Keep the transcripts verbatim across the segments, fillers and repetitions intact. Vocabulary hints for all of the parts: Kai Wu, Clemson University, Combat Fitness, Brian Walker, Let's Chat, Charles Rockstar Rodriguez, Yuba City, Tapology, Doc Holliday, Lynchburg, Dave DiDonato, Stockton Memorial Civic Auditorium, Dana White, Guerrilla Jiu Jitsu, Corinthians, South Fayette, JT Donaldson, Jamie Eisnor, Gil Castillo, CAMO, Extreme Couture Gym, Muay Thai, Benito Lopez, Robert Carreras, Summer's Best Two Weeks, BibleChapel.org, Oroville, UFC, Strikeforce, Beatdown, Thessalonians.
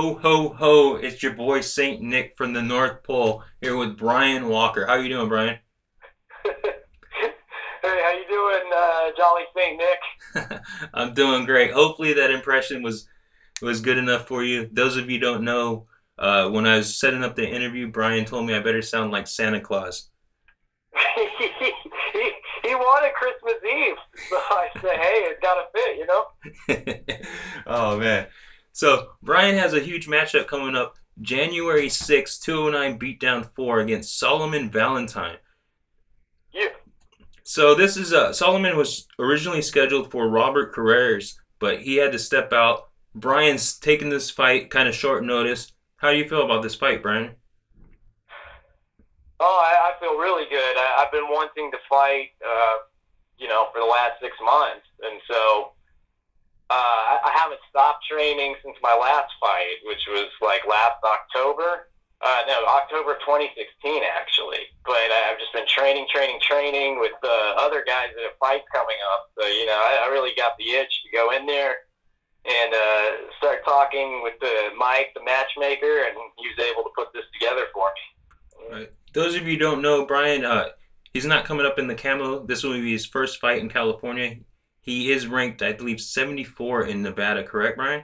Ho, ho, ho. It's your boy Saint Nick from the North Pole here with Brian Walker. How you doing, Brian? Hey, how you doing, uh, Jolly Saint Nick? I'm doing great. Hopefully that impression was, was good enough for you. Those of you who don't know, uh, when I was setting up the interview, Brian told me I better sound like Santa Claus. he, he wanted Christmas Eve, so I said, hey, it's got to fit, you know? Oh, man. So, Brian has a huge matchup coming up January sixth, two oh nine Beatdown four against Solomon Valentine. Yeah. So, this is, uh, Solomon was originally scheduled for Robert Carreras, but he had to step out. Brian's taking this fight kind of short notice. How do you feel about this fight, Brian? Oh, I, I feel really good. I, I've been wanting to fight, uh, you know, for the last six months, and so... Uh, I haven't stopped training since my last fight, which was like last October. Uh, no, October twenty sixteen, actually. But I've just been training, training, training with the other guys that have fights coming up. So, you know, I, I really got the itch to go in there and uh, start talking with the Mike, the matchmaker, and he was able to put this together for me. All right. Those of you who don't know, Brian, uh, he's not coming up in the CAMO. This will be his first fight in California. He is ranked, I believe, seventy-four in Nevada, correct, Brian?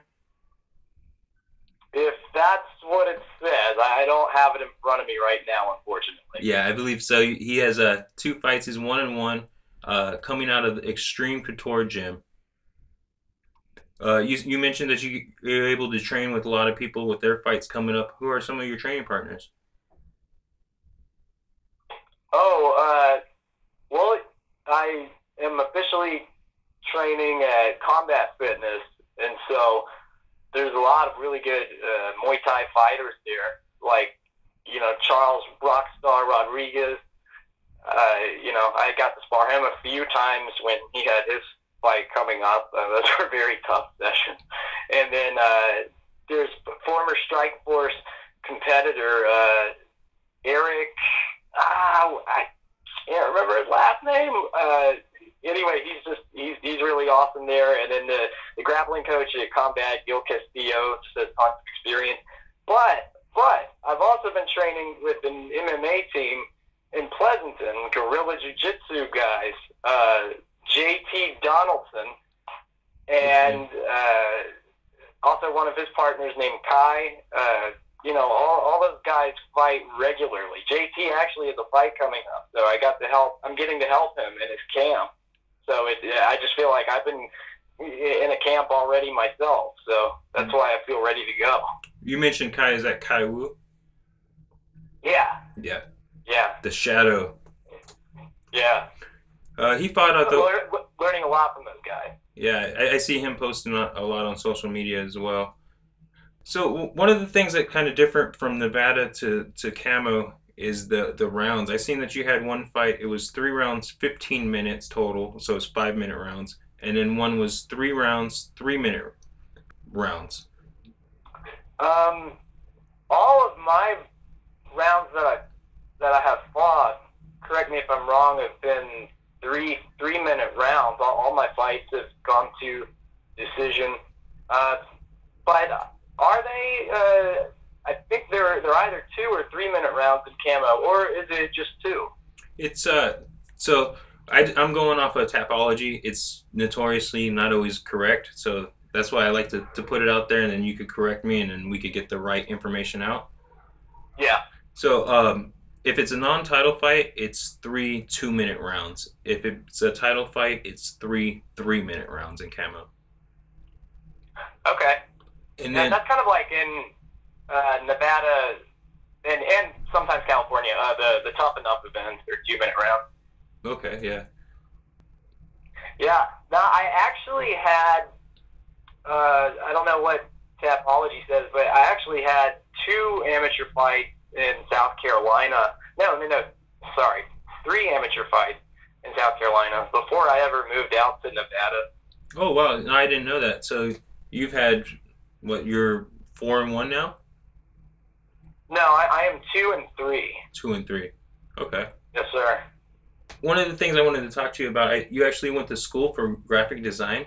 If that's what it says. I don't have it in front of me right now, unfortunately. Yeah, I believe so. He has uh, two fights. He's one and one, uh, coming out of the Extreme Couture Gym. Uh, you, you mentioned that you, you're able to train with a lot of people with their fights coming up. Who are some of your training partners? Oh, uh, well, I am officially... training at Combat Fitness, and so there's a lot of really good uh, Muay Thai fighters there, like, you know, Charles Rockstar Rodriguez. Uh, you know, I got to spar him a few times when he had his fight coming up. Uh, those were very tough sessions. And then uh, there's former Strikeforce competitor uh, Eric, ah, I can't remember his last name. Uh, Anyway, he's just he's, he's really awesome there. And then the, the grappling coach at Combat, Gil Castillo, just has tons of experience. But but I've also been training with an M M A team in Pleasanton, Guerrilla Jiu Jitsu guys, uh, J T Donaldson, and uh, also one of his partners named Kai. Uh, you know, all, all those guys fight regularly. J T actually has a fight coming up, so I got to help. I'm getting to help him in his camp. So it, I just feel like I've been in a camp already myself, so that's why I feel ready to go. You mentioned Kai. Is that Kai Wu? Yeah. Yeah. Yeah. The Shadow. Yeah. Uh, he fought out the... We're learning a lot from those guys. Yeah, I, I see him posting a lot on social media as well. So one of the things that kind of different from Nevada to, to CAMO is the the rounds. I seen that you had one fight. It was three rounds, fifteen minutes total, so it's five minute rounds, and then one was three rounds, three minute rounds. Um, all of my rounds that I that I have fought, correct me if I'm wrong, have been three three minute rounds. All, all my fights have gone to decision, uh, but are they? Uh, I think they're they're either two or three minute rounds in CAMO, or is it just two? It's uh so I, I'm going off of Tapology. It's notoriously not always correct, so that's why I like to, to put it out there, and then you could correct me, and then we could get the right information out. Yeah. So um, if it's a non-title fight, it's three two minute rounds. If it's a title fight, it's three three minute rounds in CAMO. Okay. And then, that's kind of like in. Uh, Nevada and and sometimes California, uh, the the tough enough events or two minute round. Okay, yeah, yeah. Now I actually had uh, I don't know what Tapology says, but I actually had two amateur fights in South Carolina. No, no, no. Sorry, three amateur fights in South Carolina before I ever moved out to Nevada. Oh wow, no, I didn't know that. So you've had what you're four and one now. No, I, I am two and three. Two and three. Okay. Yes, sir. One of the things I wanted to talk to you about, I, you actually went to school for graphic design?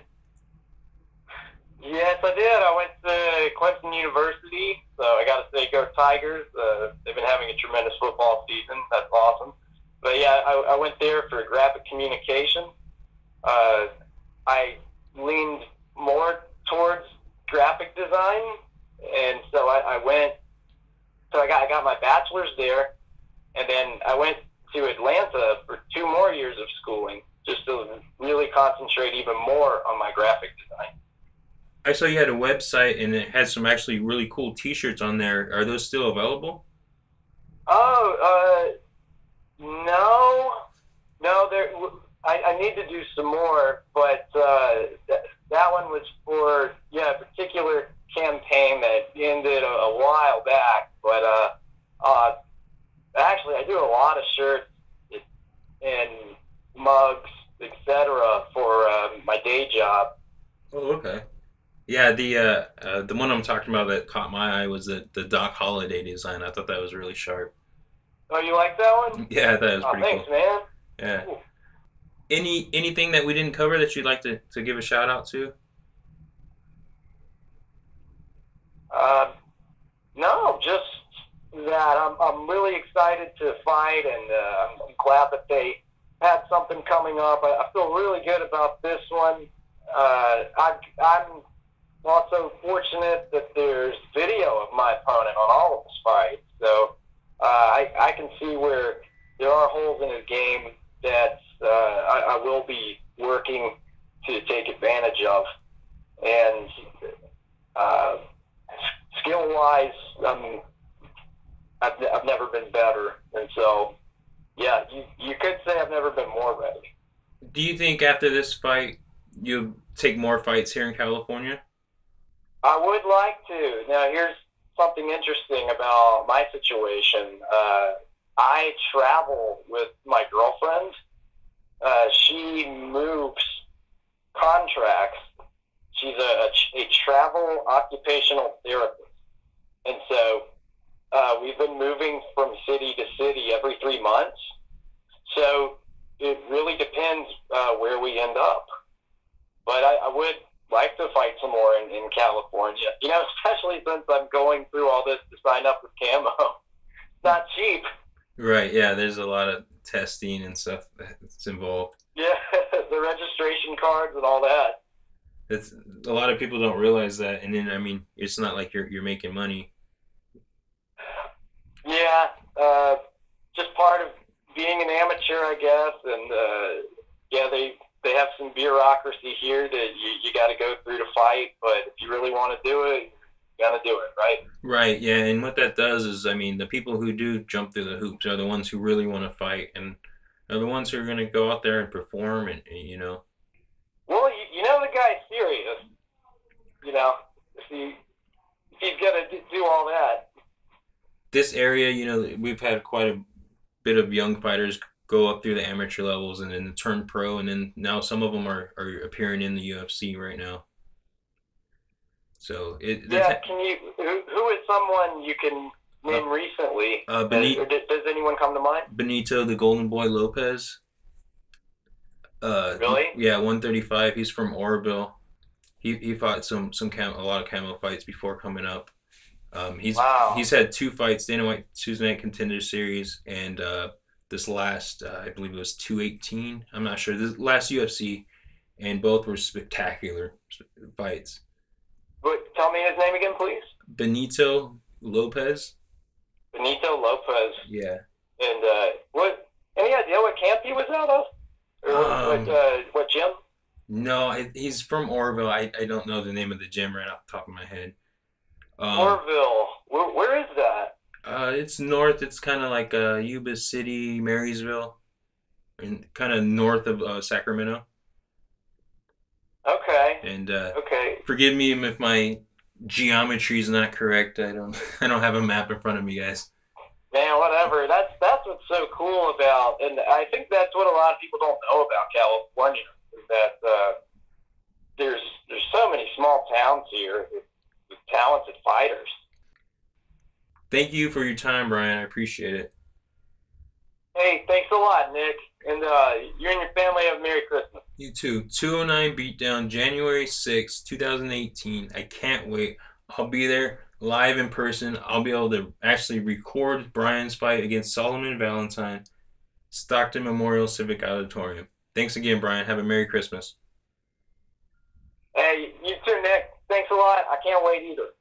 Yes, I did. I went to Clemson University, so I got to say, go Tigers. Uh, they've been having a tremendous football season. That's awesome. But yeah, I, I went there for graphic communication. Uh, I leaned more towards graphic design, and so I, I went. So I got I got my bachelor's there, and then I went to Atlanta for two more years of schooling, just to really concentrate even more on my graphic design. I saw you had a website, and it had some actually really cool T-shirts on there. Are those still available? Oh, uh, no, no. There, I, I need to do some more, but uh, that, that one was for yeah, a particular campaign that ended a, a while back. But uh, uh, actually, I do a lot of shirts and mugs, et cetera, for uh, my day job. Oh, okay. Yeah, the uh, uh, the one I'm talking about that caught my eye was the, the Doc Holliday design. I thought that was really sharp. Oh, you like that one? Yeah, that was oh, pretty thanks, cool. Thanks, man. Yeah. Ooh. Any anything that we didn't cover that you'd like to, to give a shout out to? Uh, no, just that I'm I'm really excited to fight, and uh, I'm glad that they had something coming up. I, I feel really good about this one. Uh, I, I'm. Also fortunate that there's video of my opponent on all of his fights, so uh, I, I can see where there are holes in his game that uh, I, I will be working to take advantage of. And uh, skill-wise, um, I've, I've never been better, and so yeah, you, you could say I've never been more ready. Do you think after this fight you'll take more fights here in California? I would like to. Now, here's something interesting about my situation. Uh, I travel with my girlfriend. Uh, she moves contracts. She's a, a travel occupational therapist. And so uh, we've been moving from city to city every three months. So it really depends uh, where we end up. But I, I would like to fight some more in, in California, you know, especially since I'm going through all this to sign up with CAMO. It's not cheap. Right, yeah, there's a lot of testing and stuff that's involved. Yeah, the registration cards and all that. It's, a lot of people don't realize that, and then, I mean, it's not like you're you're making money. Yeah, uh, just part of being an amateur, I guess, and, uh, yeah, they... They have some bureaucracy here that you, you got to go through to fight, but if you really want to do it, you got to do it, right? Right, yeah, and what that does is, I mean, the people who do jump through the hoops are the ones who really want to fight, and are the ones who are going to go out there and perform, and, and you know. Well, you, you know the guy's serious, you know, if, he, if he's going to do all that. This area, you know, we've had quite a bit of young fighters go up through the amateur levels and then turn pro, and then now some of them are, are appearing in the U F C right now. So it yeah. Can you who, who is someone you can name uh, recently? Uh, Benito. Does, does anyone come to mind? Benito, the Golden Boy Lopez. Uh, really? Yeah, one thirty-five. He's from Oroville. He he fought some some cam, a lot of camo fights before coming up. Um, he's wow. He's had two fights: Dana White Tuesday Night Contender Series and. Uh, This last, uh, I believe it was two eighteen. I'm not sure. This last U F C, and both were spectacular fights. But tell me his name again, please. Benito Lopez. Benito Lopez. Yeah. And uh, what? Any idea what camp he was out of? Or um, what, uh, what gym? No, it, he's from Oroville. I, I don't know the name of the gym right off the top of my head. Um, Oroville. Where, where is that? Uh, it's north. It's kind of like uh, Yuba City, Marysville, and kind of north of uh, Sacramento. Okay. And uh, okay. Forgive me if my geometry is not correct. I don't. I don't have a map in front of me, guys. Man, whatever. That's that's what's so cool about, and I think that's what a lot of people don't know about California is that uh, there's there's so many small towns here with, with talented fighters. Thank you for your time, Brian. I appreciate it. Hey, thanks a lot, Nick. And uh, you and your family have a Merry Christmas. You too. two oh nine Beatdown, January sixth, two thousand eighteen. I can't wait. I'll be there live in person. I'll be able to actually record Brian's fight against Solomon Valentine, Stockton Memorial Civic Auditorium. Thanks again, Brian. Have a Merry Christmas. Hey, you too, Nick. Thanks a lot. I can't wait either.